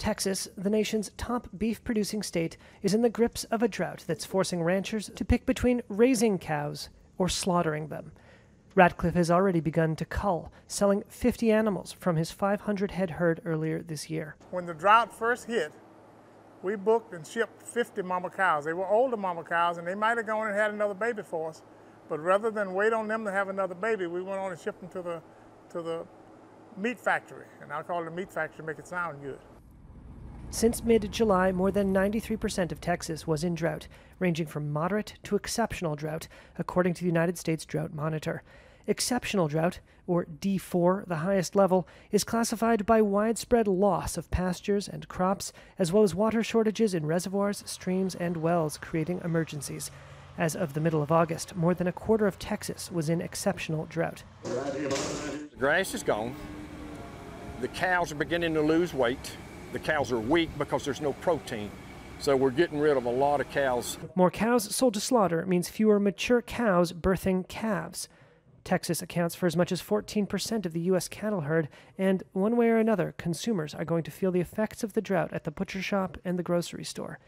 Texas, the nation's top beef-producing state, is in the grips of a drought that's forcing ranchers to pick between raising cows or slaughtering them. Ratcliffe has already begun to cull, selling 50 animals from his 500-head herd earlier this year. When the drought first hit, we booked and shipped 50 mama cows. They were older mama cows, and they might have gone and had another baby for us. But rather than wait on them to have another baby, we went on and shipped them to the meat factory. And I call it a meat factory to make it sound good. Since mid-July, more than 93% of Texas was in drought, ranging from moderate to exceptional drought, according to the United States Drought Monitor. Exceptional drought, or D4, the highest level, is classified by widespread loss of pastures and crops, as well as water shortages in reservoirs, streams, and wells, creating emergencies. As of the middle of August, more than a quarter of Texas was in exceptional drought. The grass is gone. The cows are beginning to lose weight. The cows are weak because there's no protein, so we're getting rid of a lot of cows. More cows sold to slaughter means fewer mature cows birthing calves. Texas accounts for as much as 14% of the U.S. cattle herd, and one way or another, consumers are going to feel the effects of the drought at the butcher shop and the grocery store.